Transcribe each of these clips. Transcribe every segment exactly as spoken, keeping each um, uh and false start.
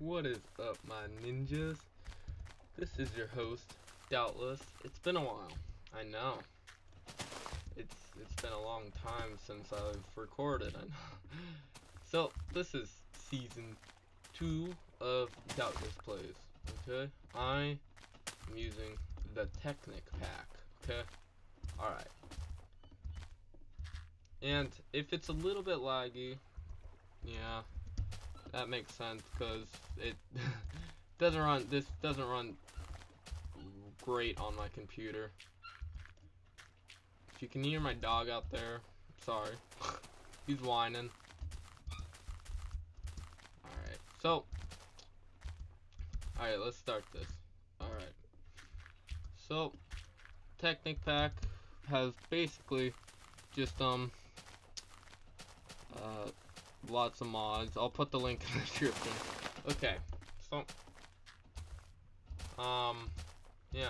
What is up, my ninjas? This is your host, Doubtless. It's been a while. I know. It's it's been a long time since I've recorded. I know. So this is season two of Doubtless Plays. Okay. I am using the Technic Pack. Okay. All right. And if it's a little bit laggy, yeah, that makes sense because it doesn't run. This doesn't run great on my computer. If you can hear my dog out there, sorry, he's whining. All right, so, all right, let's start this. All right, so Technic Pack has basically just um. Uh, lots of mods. I'll put the link in the description. Okay, so um yeah,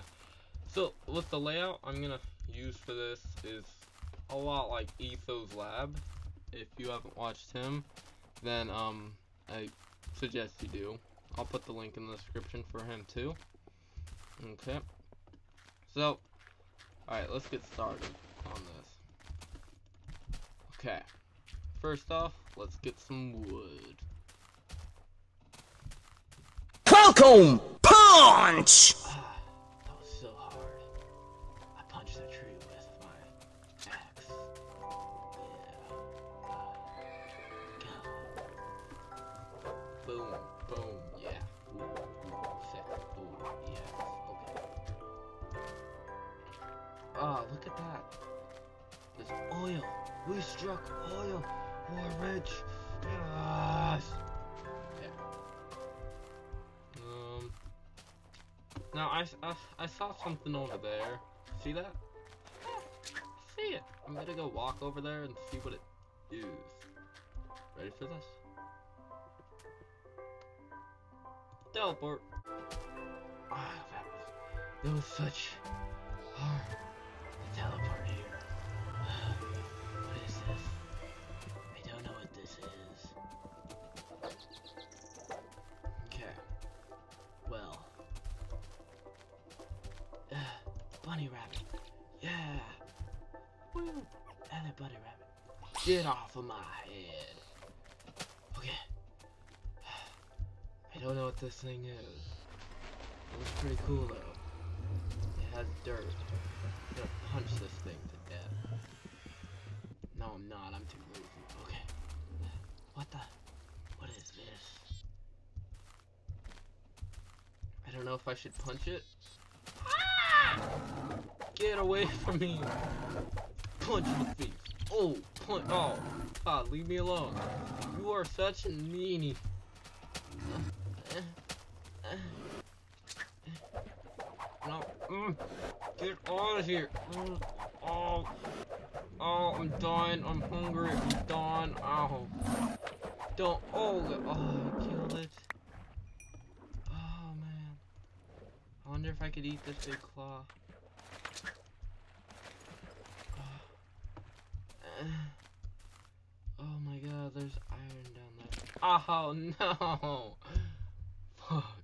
so with the layout I'm gonna use for this is a lot like Ethos Lab. If you haven't watched him, then um I suggest you do. I'll put the link in the description for him too. Okay, so alright, let's get started on this. Okay, first off, let's get some wood. Falcon punch! Ah, that was so hard. I punched the tree with my axe. Yeah. Uh, boom, boom, yeah. Ooh, ooh, six, ooh, yes, okay. Ah, look at that. There's oil. We struck oil. We're rich. Yes. Okay. Um. Now I, I I saw something over there. See that? See it. I'm gonna go walk over there and see what it is. Ready for this? Teleport. Ah, that was that was such hard to teleport here. What is this? This is okay. Well, uh, bunny rabbit, yeah. Woo. Other bunny rabbit, get off of my head. Okay. I don't know what this thing is. It looks pretty cool though. It has dirt. I'm gonna punch this thing to death. No, I'm not. I'm too lazy. Okay. What the? What is this? I don't know if I should punch it. Ah! Get away from me! Punch the thief! Oh, punch! Oh, God, ah, leave me alone! You are such a meanie. No, mm, get out of here! Mm, oh, oh, I'm dying! I'm hungry! I'm dying! Ow! Don't, oh, oh, I killed it. Oh, man. I wonder if I could eat this big claw. Oh, oh my god, there's iron down there. Oh, no. Fuck.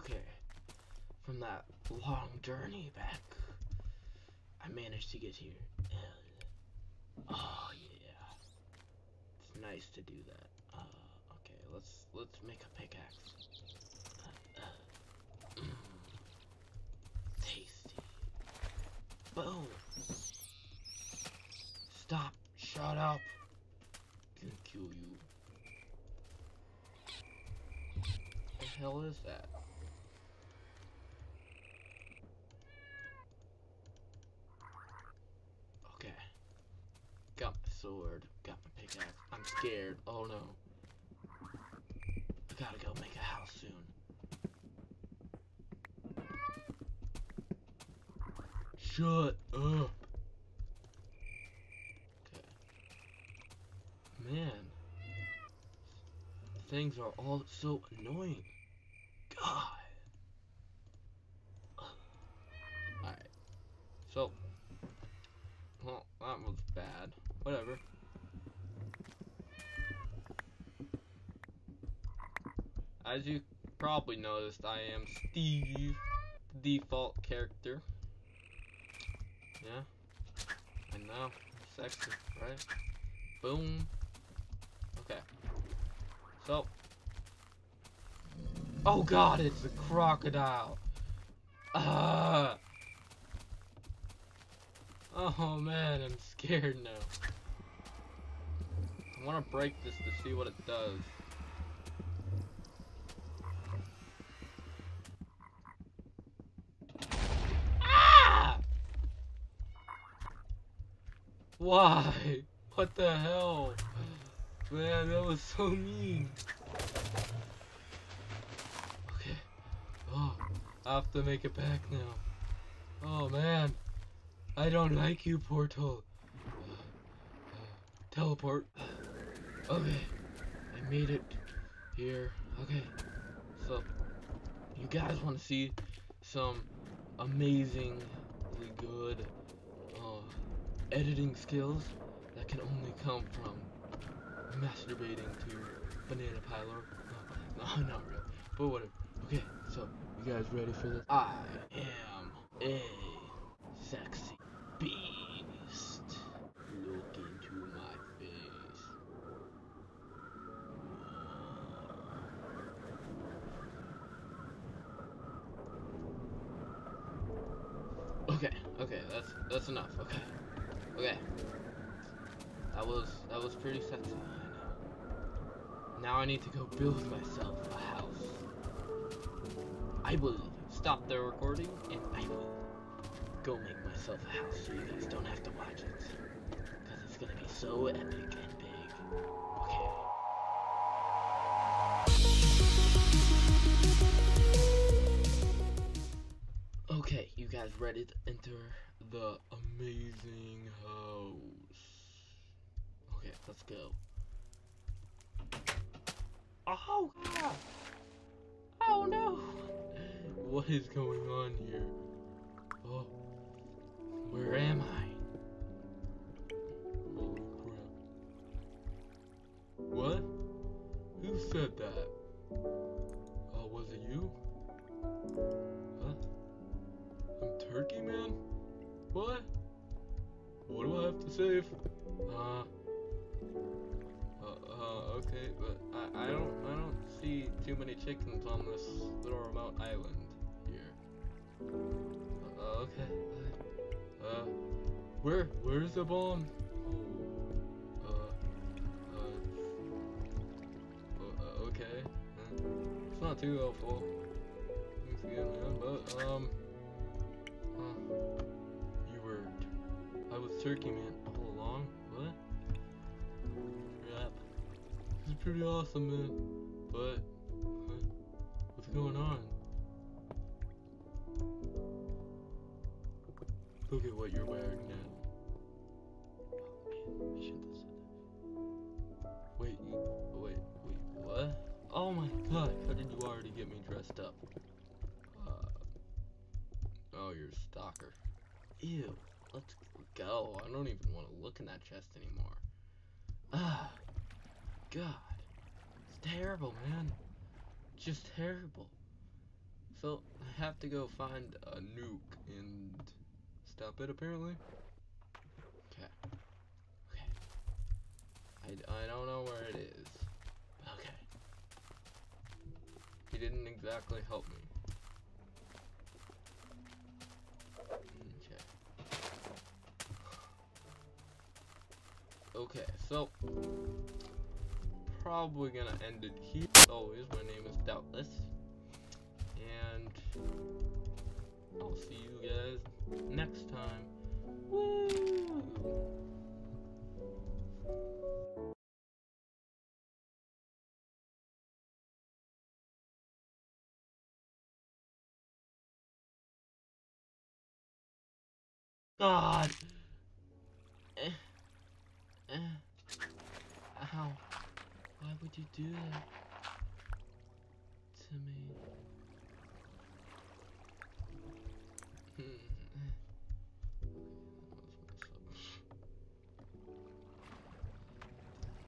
Okay, from that long journey back, I managed to get here. And, oh yeah, it's nice to do that. Uh, okay, let's let's make a pickaxe. Uh, uh, mm, tasty. Boom. Stop. Shut up. Can kill you. hell is that? Okay. Got my sword. Got my pickaxe. I'm scared. Oh no. I gotta go make a house soon. Shut up. Okay. Man. Things are all so annoying. God. Alright. So. Well, that was bad. Whatever. As you probably noticed, I am Steve, the default character. Yeah. I know. Sexy, right? Boom. Okay. So, oh god, it's a crocodile. Uh, oh man, I'm scared now. I want to break this to see what it does. Ah! Why? What the hell? Man, that was so mean. Okay. Oh, I have to make it back now. Oh, man. I don't like you, portal. Uh, uh, teleport. Okay. I made it here. Okay. So, you guys want to see some amazingly good uh, editing skills that can only come from masturbating to Bananapielord. No, no, not really. But whatever. Okay, so you guys ready for this? I am a sexy beast. Look into my face. Okay, okay, that's that's enough. Okay, okay. That was that was pretty sexy. Now I need to go build myself a house. I will stop the recording and I will go make myself a house so you guys don't have to watch it. Because it's going to be so epic and big. Okay. Okay, you guys ready to enter the amazing house? Okay, let's go. Oh god! Oh no! What is going on here? Oh, where am I? Holy crap! What? Who said that? Oh, was it you? Huh? I'm Turkey Man? What? What do I have to say? If uh. Uh, okay, but I, I don't I don't see too many chickens on this little remote island here. Uh, okay. Uh, where where's the bomb? Uh, uh, uh okay. It's not too helpful. Thanks again, man. But um, huh. You were I was Turkey Man all along. What? This is pretty awesome, man, but what, what's going on? Look at what you're wearing now. Oh man, I shouldn't have said that. Wait, wait, wait, what? Oh my god, how did you already get me dressed up? Uh, oh, you're a stalker. Ew, let's go. I don't even want to look in that chest anymore. Ah. God, it's terrible, man. Just terrible. So I have to go find a nuke and stop it, apparently. Okay. Okay. I, I don't know where it is. Okay. He didn't exactly help me. Okay. Okay. So. Probably gonna end it here. As always, my name is Doubtless. I'll see you guys next time. Woo! God. Eh. Eh. Ow. Why would you do that to me?